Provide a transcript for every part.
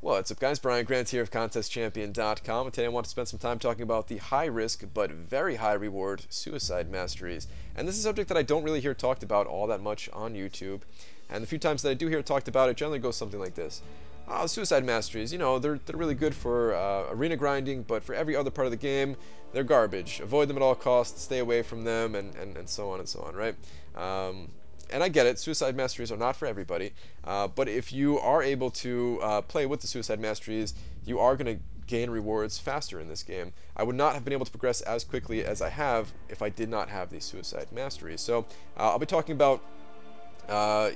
What's up, guys? Brian Grant here of ContestChampion.com, and today I want to spend some time talking about the high-risk but very high-reward Suicide Masteries. And this is a subject that I don't really hear talked about all that much on YouTube, and the few times that I do hear talked about, it generally goes something like this. Oh, Suicide Masteries, you know, they're really good for arena grinding, but for every other part of the game, they're garbage. Avoid them at all costs, stay away from them, and so on and so on, right? And I get it, Suicide Masteries are not for everybody, but if you are able to play with the Suicide Masteries, you are going to gain rewards faster in this game. I would not have been able to progress as quickly as I have if I did not have the Suicide Masteries. So I'll be talking about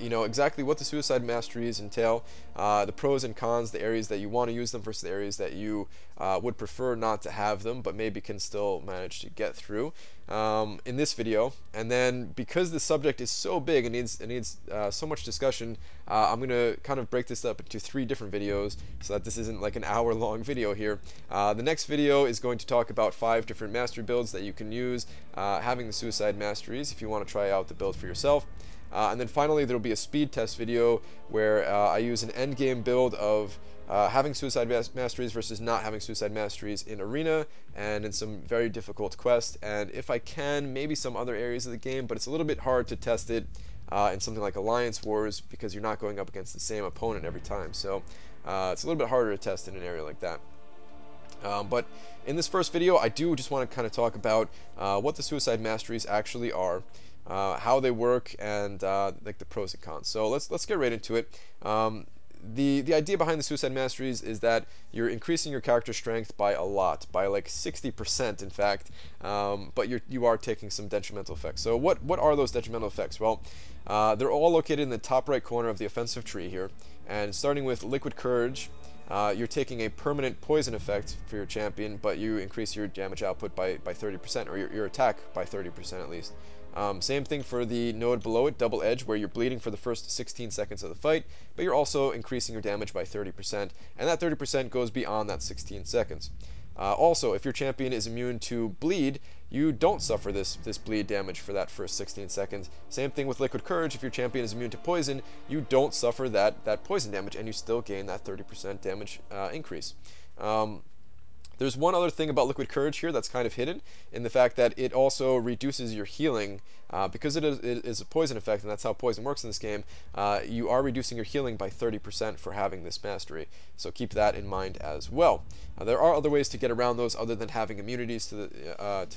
you know, exactly what the Suicide Masteries entail, the pros and cons, the areas that you want to use them versus the areas that you would prefer not to have them, but maybe can still manage to get through in this video. And then, because the subject is so big and needs so much discussion, I'm going to kind of break this up into three different videos so that this isn't like an hour-long video here. The next video is going to talk about 5 different mastery builds that you can use having the Suicide Masteries if you want to try out the build for yourself. And then finally, there will be a speed test video where I use an endgame build of having Suicide Masteries versus not having Suicide Masteries in Arena and in some very difficult quests. And if I can, maybe some other areas of the game, but it's a little bit hard to test it in something like Alliance Wars because you're not going up against the same opponent every time. So it's a little bit harder to test in an area like that. But in this first video, I do just want to kind of talk about what the Suicide Masteries actually are. How they work, and like the pros and cons. So let's get right into it. The idea behind the Suicide Masteries is that you're increasing your character strength by a lot, by like 60% in fact, but you are taking some detrimental effects. So what are those detrimental effects? Well, they're all located in the top right corner of the offensive tree here, and starting with Liquid Courage, you're taking a permanent poison effect for your champion, but you increase your damage output by 30%, or your attack by 30% at least. Same thing for the node below it, Double Edge, where you're bleeding for the first 16 seconds of the fight, but you're also increasing your damage by 30%, and that 30% goes beyond that 16 seconds. Also, if your champion is immune to bleed, you don't suffer this bleed damage for that first 16 seconds. Same thing with Liquid Courage, if your champion is immune to poison, you don't suffer that poison damage, and you still gain that 30% damage increase. There's one other thing about Liquid Courage here that's kind of hidden, in the fact that it also reduces your healing. Because it is a poison effect, and that's how poison works in this game, you are reducing your healing by 30% for having this mastery. So keep that in mind as well. There are other ways to get around those other than having immunities to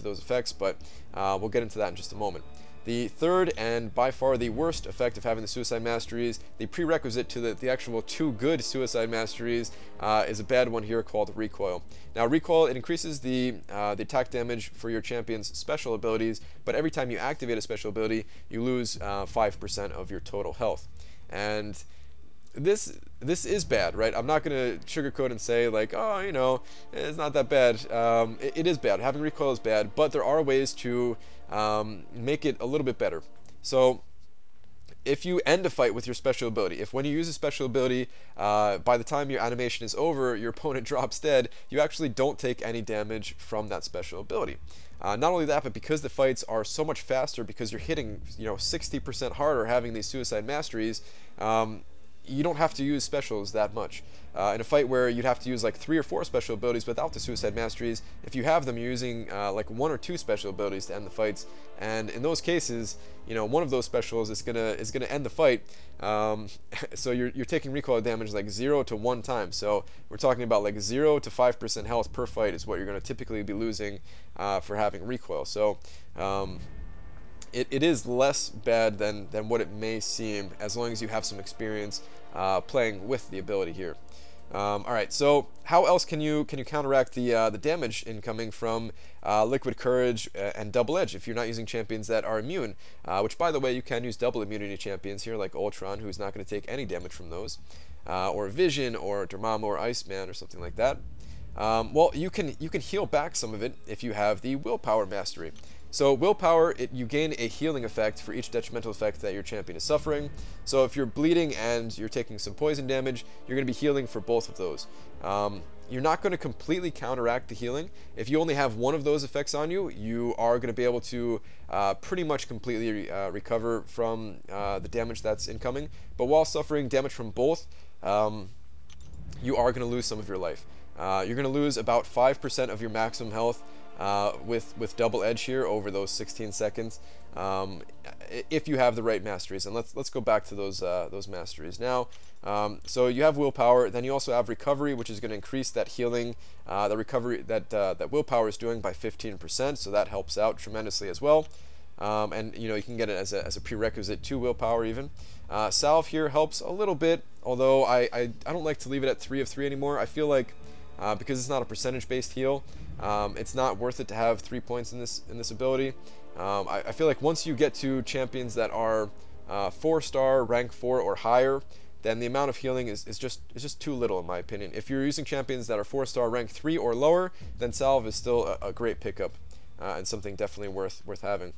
those effects, but we'll get into that in just a moment. The third and by far the worst effect of having the Suicide Masteries, the prerequisite to the actual two good Suicide Masteries, is a bad one here called Recoil. Now Recoil, it increases the attack damage for your champion's special abilities, but every time you activate a special ability, you lose 5% of your total health. And this is bad, right? I'm not going to sugarcoat and say like, oh, you know, it's not that bad. It is bad. Having Recoil is bad, but there are ways to make it a little bit better. So if you end a fight with your special ability, if when you use a special ability, by the time your animation is over, your opponent drops dead, you actually don't take any damage from that special ability. Not only that, but because the fights are so much faster, because you're hitting, you know, 60% harder having these Suicide Masteries, you don't have to use specials that much. In a fight where you'd have to use like 3 or 4 special abilities without the Suicide Masteries, if you have them, you're using like 1 or 2 special abilities to end the fights. And in those cases, you know, one of those specials is gonna end the fight. So you're taking recoil damage like 0 to 1 time. So we're talking about like 0 to 5% health per fight is what you're gonna typically be losing for having recoil. So. It is less bad than what it may seem, as long as you have some experience playing with the ability here. All right, so how else can you counteract the damage incoming from Liquid Courage and Double Edge if you're not using champions that are immune? Which, by the way, you can use double immunity champions here, like Ultron, who's not going to take any damage from those, or Vision, or Dormammu, or Iceman, or something like that. Well, you can heal back some of it if you have the Willpower Mastery. So Willpower, you gain a healing effect for each detrimental effect that your champion is suffering. So if you're bleeding and you're taking some poison damage, you're going to be healing for both of those. You're not going to completely counteract the healing. If you only have one of those effects on you, you are going to be able to pretty much completely recover from the damage that's incoming. But while suffering damage from both, you are going to lose some of your life. You're going to lose about 5% of your maximum health with Double Edge here over those 16 seconds, if you have the right masteries. And let's go back to those masteries now. So you have Willpower, then you also have Recovery, which is going to increase that healing, the recovery that that Willpower is doing by 15%. So that helps out tremendously as well. And you know, you can get it as a prerequisite to Willpower even. Salve here helps a little bit, although I don't like to leave it at 3 of 3 anymore. I feel like because it's not a percentage-based heal, it's not worth it to have 3 points in this ability. I feel like once you get to champions that are 4-star, rank 4 or higher, then the amount of healing is just too little in my opinion. If you're using champions that are 4-star, rank 3 or lower, then Salve is still a great pickup and something definitely worth having.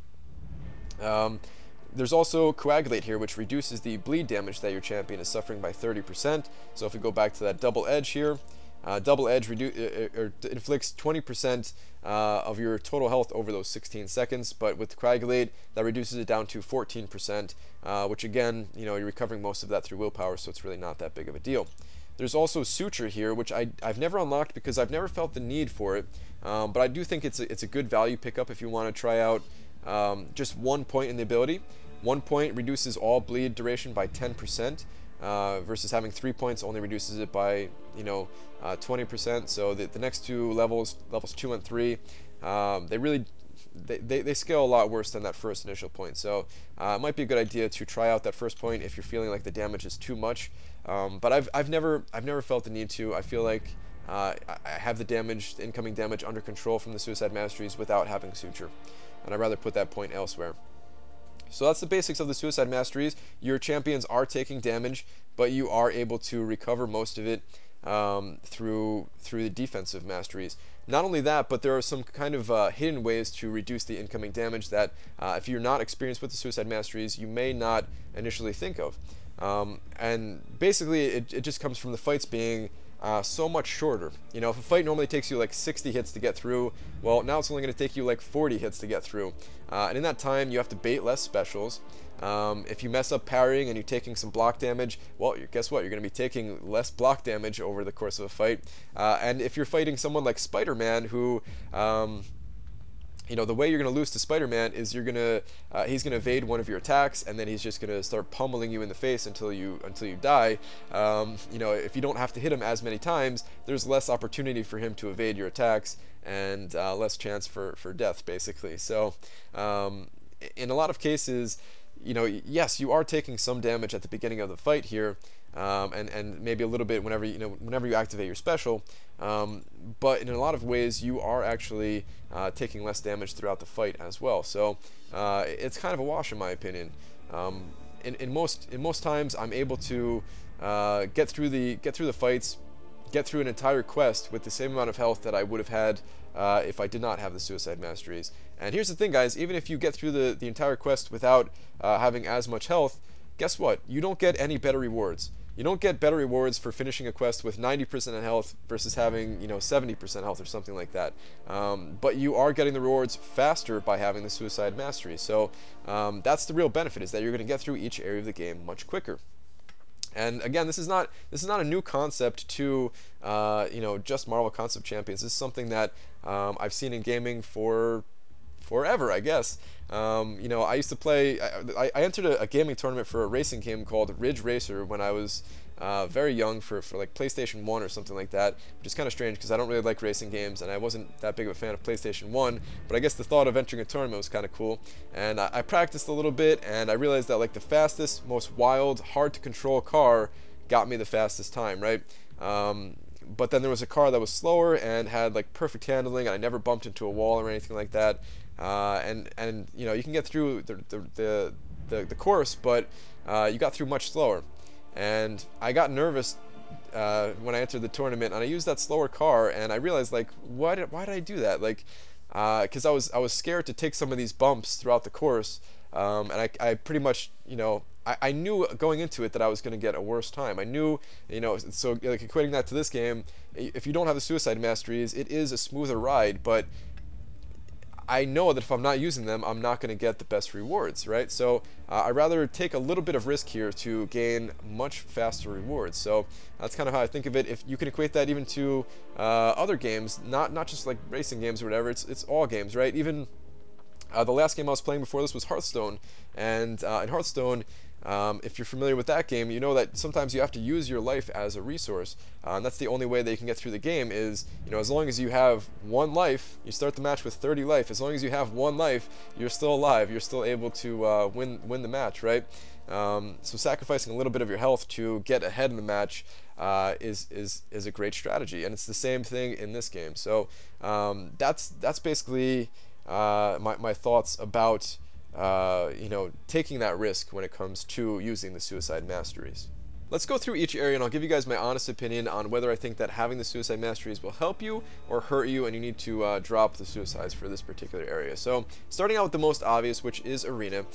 There's also Coagulate here, which reduces the bleed damage that your champion is suffering by 30%. So if we go back to that Double Edge here, Double Edge inflicts 20% of your total health over those 16 seconds, but with Coagulate, that reduces it down to 14%, which again, you know, you're recovering most of that through Willpower, so it's really not that big of a deal. There's also Suture here, which I've never unlocked because I've never felt the need for it, but I do think it's a good value pickup if you want to try out just 1 point in the ability. 1 point reduces all bleed duration by 10%. Versus having 3 points only reduces it by 20%. So the next two levels 2 and 3, they scale a lot worse than that first initial point. So it might be a good idea to try out that first point if you're feeling like the damage is too much. But I've never felt the need to. I feel like I have the incoming damage under control from the Suicide Masteries without having Suture, and I'd rather put that point elsewhere. So that's the basics of the Suicide Masteries. Your champions are taking damage, but you are able to recover most of it through the defensive masteries. Not only that, but there are some kind of hidden ways to reduce the incoming damage that if you're not experienced with the Suicide Masteries, you may not initially think of. And basically, it just comes from the fights being so much shorter. You know, if a fight normally takes you like 60 hits to get through, well, now it's only going to take you like 40 hits to get through. And in that time, you have to bait less specials. If you mess up parrying and you're taking some block damage, well, guess what? You're going to be taking less block damage over the course of a fight. And if you're fighting someone like Spider-Man, who... you know, the way you're going to lose to Spider-Man is he's going to evade one of your attacks, and then he's just going to start pummeling you in the face until you die. You know, if you don't have to hit him as many times, there's less opportunity for him to evade your attacks and less chance for death, basically. So, in a lot of cases, you know, yes, you are taking some damage at the beginning of the fight here, and maybe a little bit whenever you activate your special, but in a lot of ways you are actually taking less damage throughout the fight as well. So it's kind of a wash in my opinion. In most times I'm able to get through the fights, get through an entire quest with the same amount of health that I would have had if I did not have the Suicide Masteries. And here's the thing, guys, even if you get through the entire quest without having as much health, guess what? You don't get any better rewards. You don't get better rewards for finishing a quest with 90% health versus having, 70% health or something like that. But you are getting the rewards faster by having the Suicide Mastery. So that's the real benefit, is that you're going to get through each area of the game much quicker. And again, this is not a new concept to just Marvel Contest of Champions. This is something that I've seen in gaming for forever, I guess. I used to play. I entered a gaming tournament for a racing game called Ridge Racer when I was very young for like PlayStation One or something like that, which is kind of strange because I don't really like racing games and I wasn't that big of a fan of PlayStation One. But I guess the thought of entering a tournament was kind of cool, and I practiced a little bit, and I realized that like the fastest, most wild, hard to control car got me the fastest time, right? But then there was a car that was slower and had like perfect handling, and I never bumped into a wall or anything like that. And you know, you can get through the course, but you got through much slower. And I got nervous when I entered the tournament, and I used that slower car, and I realized like, why did I do that? Like, because I was scared to take some of these bumps throughout the course, and I pretty much I knew going into it that I was going to get a worse time. I knew, so like equating that to this game, if you don't have the Suicide Masteries, it is a smoother ride, but I know that if I'm not using them, I'm not going to get the best rewards, right? So I'd rather take a little bit of risk here to gain much faster rewards. So that's kind of how I think of it. If you can equate that even to other games, not just like racing games or whatever, it's all games, right? Even the last game I was playing before this was Hearthstone, and in Hearthstone, if you're familiar with that game, you know that sometimes you have to use your life as a resource, and that's the only way that you can get through the game is, you know, as long as you have one life, you start the match with 30 life, as long as you have one life, you're still alive, you're still able to win the match, right? So sacrificing a little bit of your health to get ahead in the match is a great strategy, and it's the same thing in this game. So that's basically my thoughts about you know, taking that risk when it comes to using the Suicide Masteries. Let's go through each area and I'll give you guys my honest opinion on whether I think that having the Suicide Masteries will help you or hurt you, and you need to drop the suicides for this particular area. So starting out with the most obvious, which is Arena,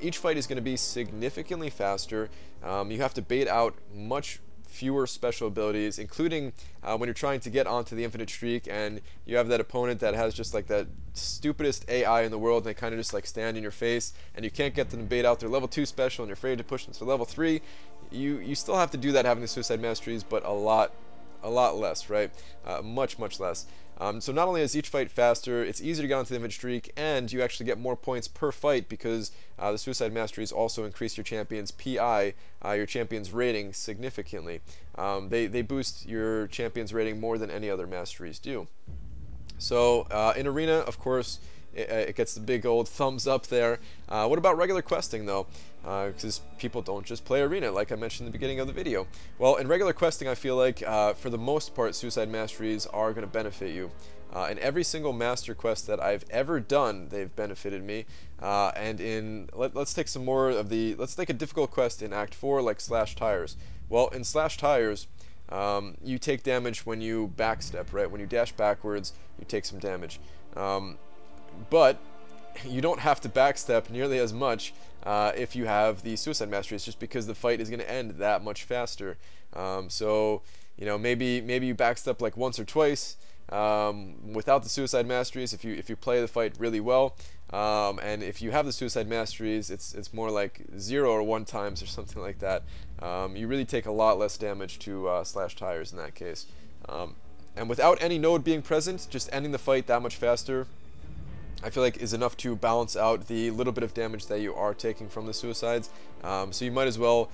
each fight is going to be significantly faster. You have to bait out much fewer special abilities, including when you're trying to get onto the infinite streak and you have that opponent that has just like that stupidest AI in the world, and they kind of just like stand in your face and you can't get them to bait out their level 2 special, and you're afraid to push them to level 3. You still have to do that having the Suicide Masteries, but a lot less, right? Much less. So not only is each fight faster, it's easier to get onto the infinite streak, and you actually get more points per fight because the Suicide Masteries also increase your champion's PI, your champion's rating, significantly. They boost your champion's rating more than any other masteries do. So in Arena, of course, it gets the big old thumbs up there. What about regular questing, though? Because people don't just play Arena, like I mentioned in the beginning of the video. Well, in regular questing, I feel like, for the most part, Suicide Masteries are going to benefit you. In every single Master Quest that I've ever done, they've benefited me. And in, let's take some more of the, let's take a difficult quest in Act 4, like Slash Tires. Well, in Slash Tires, you take damage when you backstep, right? When you dash backwards, you take some damage. But you don't have to backstep nearly as much if you have the Suicide Masteries, just because the fight is going to end that much faster. So, you know, maybe you backstep like once or twice without the Suicide Masteries if you play the fight really well. And if you have the Suicide Masteries, it's more like 0 or 1 times or something like that. You really take a lot less damage to Slash Tires in that case. And without any node being present, just ending the fight that much faster, I feel like is enough to balance out the little bit of damage that you are taking from the suicides. So you might as well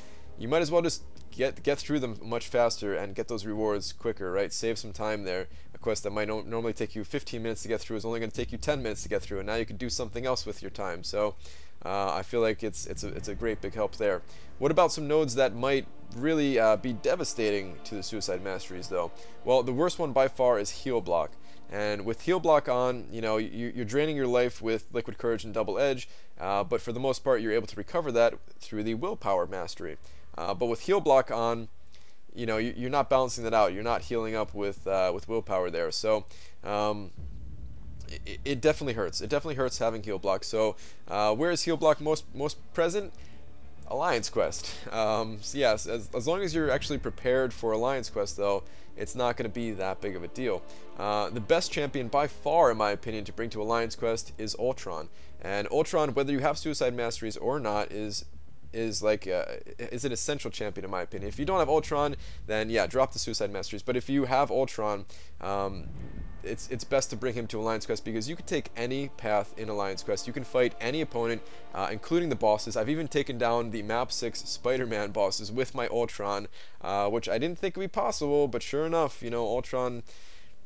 just get through them much faster and get those rewards quicker, right? Save some time there. A quest that might normally take you 15 minutes to get through is only going to take you 10 minutes to get through, and now you can do something else with your time. So I feel like it's a great big help there. What about some nodes that might really be devastating to the Suicide Masteries, though? Well, the worst one by far is Heal Block. And with Heal Block on, you know, you're draining your life with Liquid Courage and Double Edge, but for the most part, you're able to recover that through the Willpower Mastery. But with Heal Block on, you know, you're not balancing that out. You're not healing up with Willpower there. So it definitely hurts. It definitely hurts having Heal Block. So where is Heal Block most present? Alliance Quest. So yes, as long as you're actually prepared for Alliance Quest, though, it's not going to be that big of a deal. The best champion by far, in my opinion, to bring to Alliance Quest is Ultron. And Ultron, whether you have Suicide Masteries or not, is an essential champion, in my opinion. If you don't have Ultron, then yeah, drop the Suicide Masteries. But if you have Ultron, it's best to bring him to Alliance Quest, because you can take any path in Alliance Quest. You can fight any opponent, including the bosses. I've even taken down the Map 6 Spider-Man bosses with my Ultron, which I didn't think would be possible, but sure enough, you know, Ultron,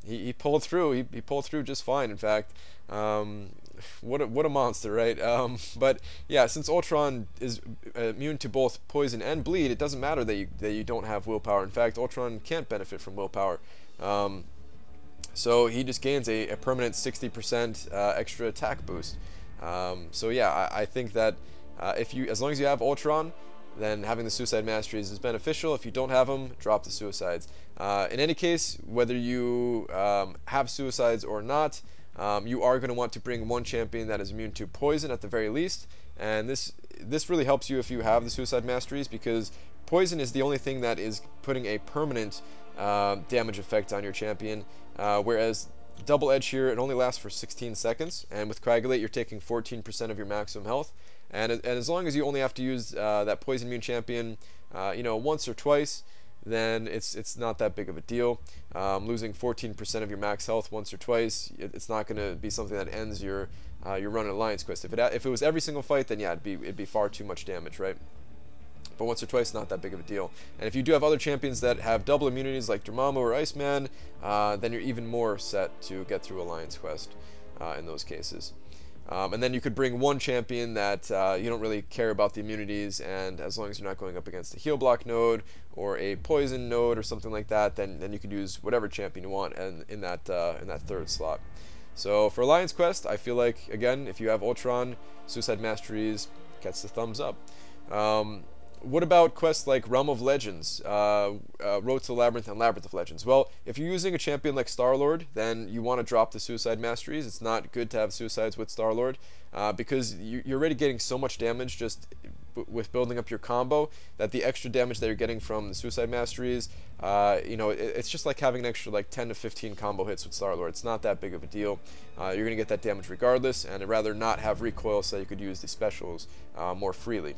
he pulled through. He pulled through just fine, in fact. What a monster, right? But yeah, since Ultron is immune to both poison and bleed, it doesn't matter that you don't have Willpower. In fact, Ultron can't benefit from Willpower. So he just gains a permanent 60% extra attack boost. So yeah, I think that as long as you have Ultron, then having the Suicide Masteries is beneficial. If you don't have them, drop the suicides. In any case, whether you have suicides or not, you are going to want to bring one champion that is immune to poison at the very least, and this really helps you if you have the Suicide Masteries, because poison is the only thing that is putting a permanent damage effect on your champion, whereas Double Edge here, it only lasts for 16 seconds, and with Coagulate you're taking 14% of your maximum health, and as long as you only have to use that Poison Immune Champion you know, once or twice, then it's not that big of a deal. Losing 14% of your max health once or twice, it's not going to be something that ends your run in Alliance Quest. If it was every single fight, then yeah, it'd be far too much damage, right? But once or twice, not that big of a deal. And if you do have other champions that have double immunities like Dormammu or Iceman, then you're even more set to get through Alliance Quest in those cases. And then you could bring one champion that you don't really care about the immunities, and as long as you're not going up against a Heal Block node or a Poison node or something like that, then you could use whatever champion you want and in that third slot. So for Alliance Quest, I feel like, again, if you have Ultron, Suicide Masteries gets the thumbs up. What about quests like Realm of Legends, Road to the Labyrinth, and Labyrinth of Legends? Well, if you're using a champion like Star-Lord, then you want to drop the Suicide Masteries. It's not good to have suicides with Star-Lord because you're already getting so much damage just with building up your combo that the extra damage that you're getting from the Suicide Masteries, you know, it's just like having an extra like 10 to 15 combo hits with Star-Lord. It's not that big of a deal. You're going to get that damage regardless, and I'd rather not have recoil so that you could use the specials more freely.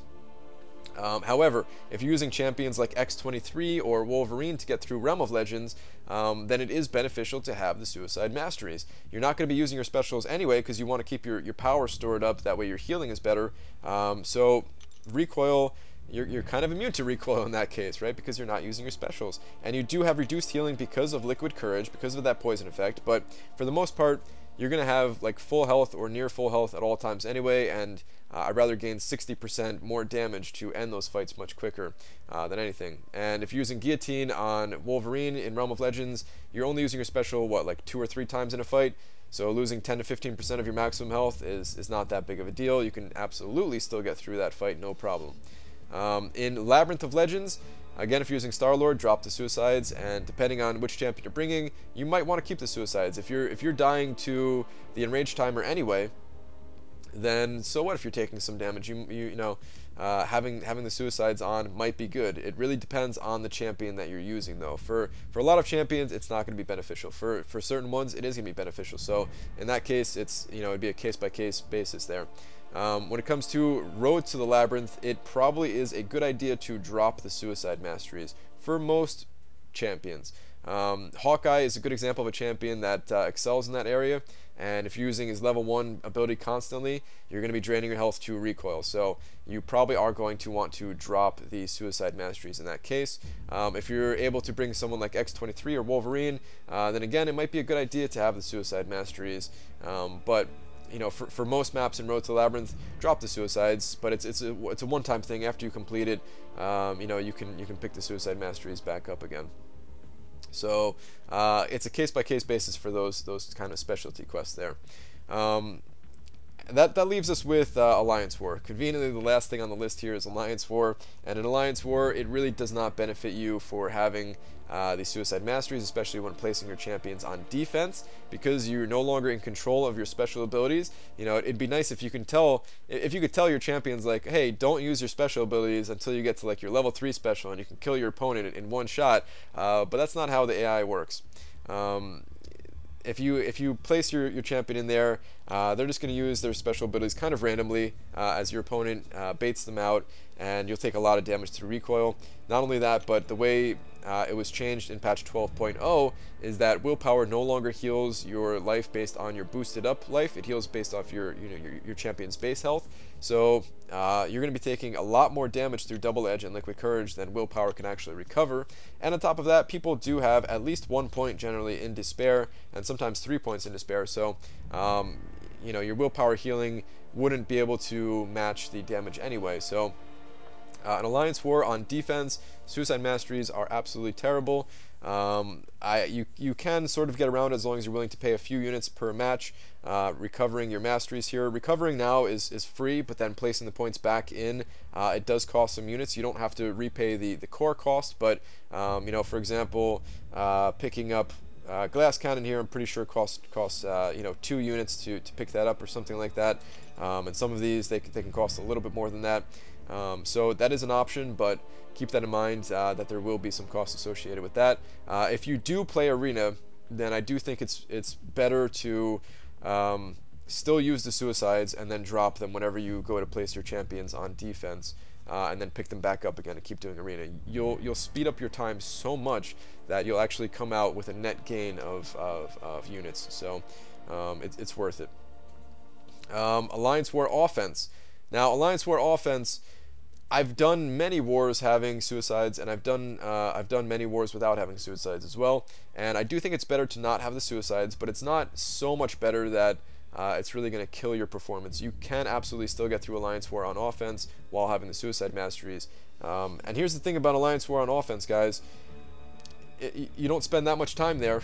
However, if you're using champions like X-23 or Wolverine to get through Realm of Legends, then it is beneficial to have the Suicide Masteries. You're not going to be using your specials anyway because you want to keep your power stored up, that way your healing is better. So recoil, you're kind of immune to recoil in that case, right? Because you're not using your specials. And you do have reduced healing because of Liquid Courage, because of that poison effect, but for the most part, you're going to have like full health or near full health at all times anyway, and I'd rather gain 60% more damage to end those fights much quicker than anything. And if you're using Guillotine on Wolverine in Realm of Legends, you're only using your special, what, like 2 or 3 times in a fight? So losing 10 to 15% of your maximum health is not that big of a deal. You can absolutely still get through that fight, no problem. In Labyrinth of Legends, again, if you're using Star-Lord, drop the suicides, and depending on which champion you're bringing, you might want to keep the suicides. If you're dying to the enrage timer anyway, then so what if you're taking some damage? You know, having the suicides on might be good. It really depends on the champion that you're using, though. For a lot of champions, it's not going to be beneficial. For certain ones, it is going to be beneficial. So in that case, it's, you know, it'd be a case by case basis there. When it comes to Road to the Labyrinth, it probably is a good idea to drop the Suicide Masteries for most champions. Hawkeye is a good example of a champion that excels in that area, and if you're using his level 1 ability constantly, you're going to be draining your health to recoil, so you probably are going to want to drop the Suicide Masteries in that case. If you're able to bring someone like X-23 or Wolverine, then again, it might be a good idea to have the Suicide Masteries, but you know, for most maps in Road to the Labyrinth, drop the suicides, but it's a one-time thing. After you complete it, you know, you can pick the Suicide Masteries back up again. So it's a case-by-case basis for those kind of specialty quests there. That leaves us with Alliance War. Conveniently, the last thing on the list here is Alliance War, and in Alliance War, it really does not benefit you for having the Suicide Masteries, especially when placing your champions on defense, because you're no longer in control of your special abilities. You know, it'd be nice if you can tell, if you could tell your champions, like, hey, don't use your special abilities until you get to like your level 3 special, and you can kill your opponent in one shot. But that's not how the AI works. If you place your champion in there, they're just going to use their special abilities kind of randomly as your opponent baits them out, and you'll take a lot of damage through recoil. Not only that, but the way it was changed in patch 12.0 is that Willpower no longer heals your life based on your boosted up life. It heals based off your champion's base health. So you're going to be taking a lot more damage through Double Edge and Liquid Courage than Willpower can actually recover. And on top of that, people do have at least 1 point generally in Despair, and sometimes 3 points in Despair. So you know, your Willpower healing wouldn't be able to match the damage anyway. So an Alliance War on defense, Suicide Masteries are absolutely terrible. You can sort of get around as long as you're willing to pay a few units per match, recovering your masteries here. Recovering now is free, but then placing the points back in, it does cost some units. You don't have to repay the core cost, but you know, for example, picking up Glass Cannon here, I'm pretty sure costs you know, 2 units to pick that up or something like that. And some of these they can cost a little bit more than that. So that is an option, but keep that in mind that there will be some costs associated with that. If you do play Arena, then I do think it's better to still use the suicides and then drop them whenever you go to place your champions on defense, and then pick them back up again and keep doing arena. You'll speed up your time so much that you'll actually come out with a net gain of units. So it's worth it. Alliance War offense. Now, Alliance War offense, I've done many wars having suicides, and I've done many wars without having suicides as well. And I do think it's better to not have the suicides, but it's not so much better that it's really going to kill your performance. You can absolutely still get through Alliance War on offense while having the suicide masteries. And here's the thing about Alliance War on offense, guys. You don't spend that much time there.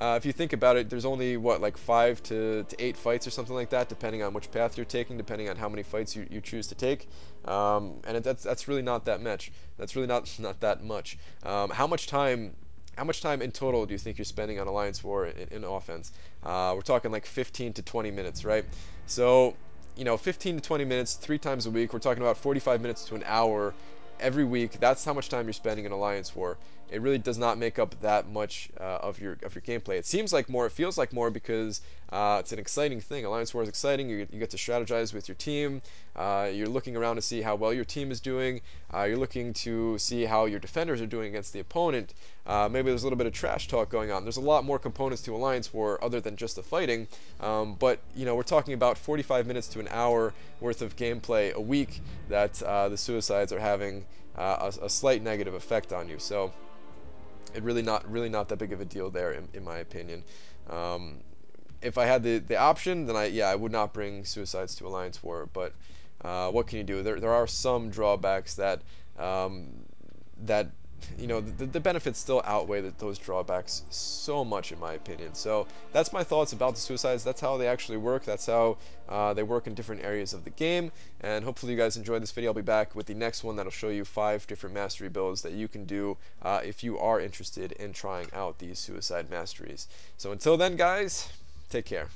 If you think about it, there's only, what, like 5 to 8 fights or something like that, depending on which path you're taking, depending on how many fights you choose to take. And that's really not that much. That's really not that much. How much time in total do you think you're spending on Alliance War in offense? We're talking like 15 to 20 minutes, right? So, you know, 15 to 20 minutes, 3 times a week. We're talking about 45 minutes to an hour every week. That's how much time you're spending in Alliance War. It really does not make up that much of your gameplay. It seems like more, it feels like more, because it's an exciting thing. Alliance War is exciting. You get to strategize with your team. You're looking around to see how well your team is doing. You're looking to see how your defenders are doing against the opponent. Maybe there's a little bit of trash talk going on. There's a lot more components to Alliance War other than just the fighting. But you know, we're talking about 45 minutes to an hour worth of gameplay a week that the suicides are having a slight negative effect on you. So it really not that big of a deal there, in my opinion. If I had the option, then I would not bring suicides to Alliance War. But what can you do? There are some drawbacks that that, you know, the benefits still outweigh those drawbacks so much, in my opinion. So that's my thoughts about the suicides. That's how they actually work. That's how they work in different areas of the game. And hopefully you guys enjoyed this video. I'll be back with the next one that'll show you 5 different mastery builds that you can do if you are interested in trying out these suicide masteries. So until then, guys, take care.